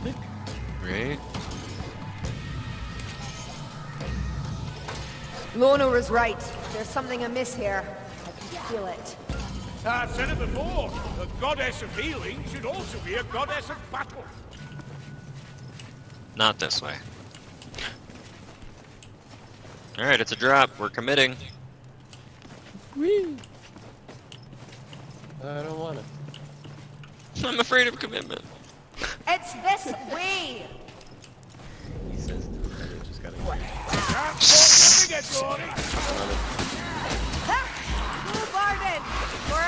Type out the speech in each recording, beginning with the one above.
music? Great. Lorna was right. There's something amiss here. I can feel it. I've said it before. The goddess of healing should also be a goddess of battle. Not this way. Alright, it's a drop. We're committing. Whee! I don't want it. I'm afraid of commitment. It's this way! He says no, I just gotta go. More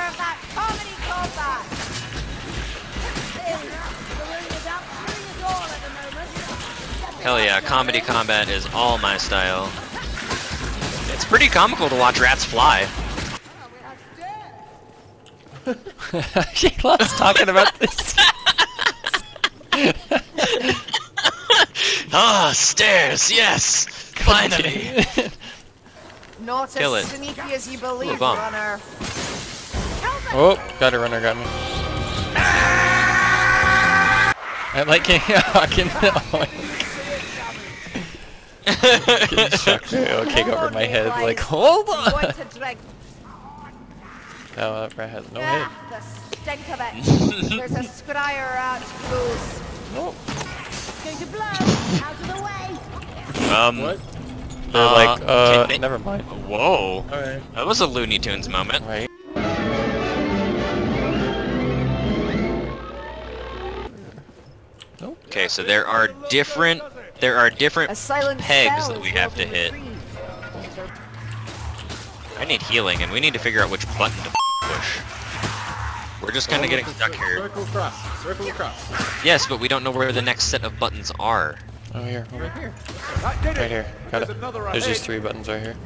of that comedy combat! Hell yeah, comedy combat is all my style. It's pretty comical to watch rats fly. She loves talking about this. Ah, oh, stairs, yes! Finally! Not kill as it. Sneaky as you believe, runner. Oh, got a runner, got me. I like King. I can. Getting kick over my head. Like, hold on. That rat has no head. The stink of it. There's a scryer out loose. Going to blow out of the way. What? They're like, never mind. Whoa. Right. That was a Looney Tunes moment. Right. Okay, so there are different pegs that we have to hit. I need healing, and we need to figure out which button to push. We're just kind of getting stuck here. Circle across. Circle across. Yes, but we don't know where the next set of buttons are. Over here. Over here. Right here. Got it. There's just three buttons right here.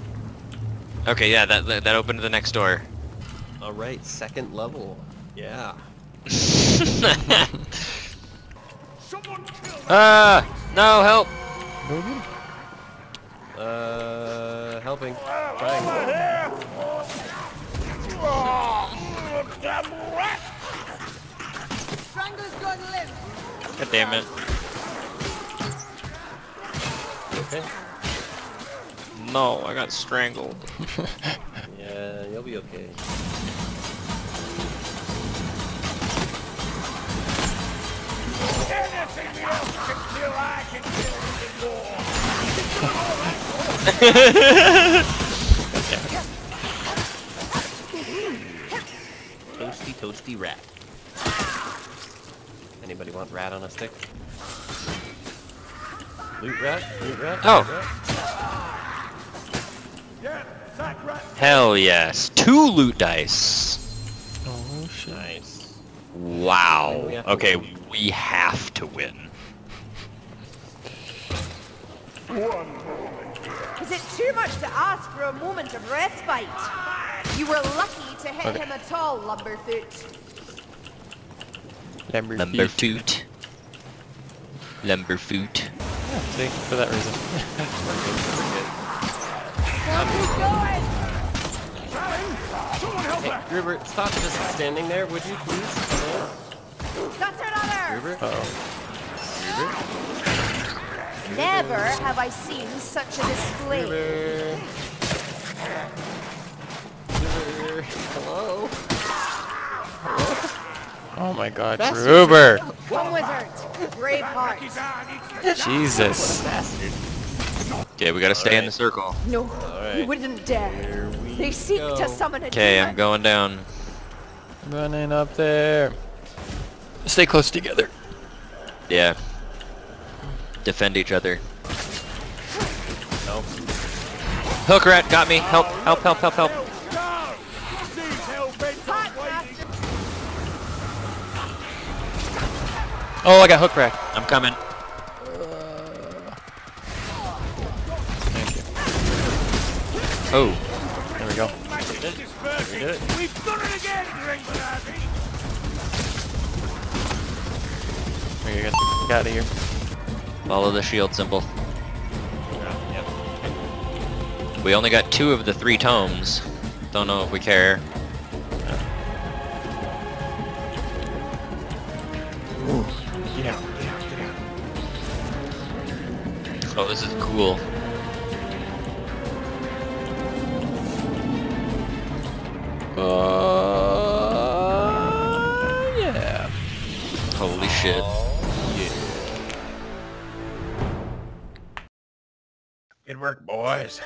Okay, yeah, that opened the next door. All right, second level. Yeah. No, help! Helping. God damn it. Okay. No, I got strangled. Yeah, you'll be okay. Toasty, toasty rat. Anybody want rat on a stick? Loot rat? Loot rat? Oh! Hell yes! 2 loot dice! Oh shit. Nice. Wow. Okay, we have to win. Is it too much to ask for a moment of respite? You were lucky to hit him at all, Lumberfoot. Lumberfoot. Lumberfoot. Yeah, see, for that reason. Hey, Gruber, stop just standing there, would you please? That's another! Gruber? Uh-oh. Gruber? Never have I seen such a display. Gruber. Hello? Hello? Oh my god, bastard. Gruber! One wizard, brave heart. Jesus. Okay, we gotta stay in the circle. No, you wouldn't dare. They seek to summon a demon. I'm going down. Running up there. Stay close together. Yeah. Defend each other. Nope. Hook rat got me. Help, help, help, help, help. Oh, I got hook rat. I'm coming. Thank you. Oh, there we go. We did it. We've done it again, Ring. We're gonna get out of here. Follow the shield symbol. Yeah, yep. We only got 2 of the 3 tomes. Don't know if we care. Yeah. Ooh, get out, get out, get out. Oh, this is cool. Yeah. Holy shit. Yeah. Good work, boys.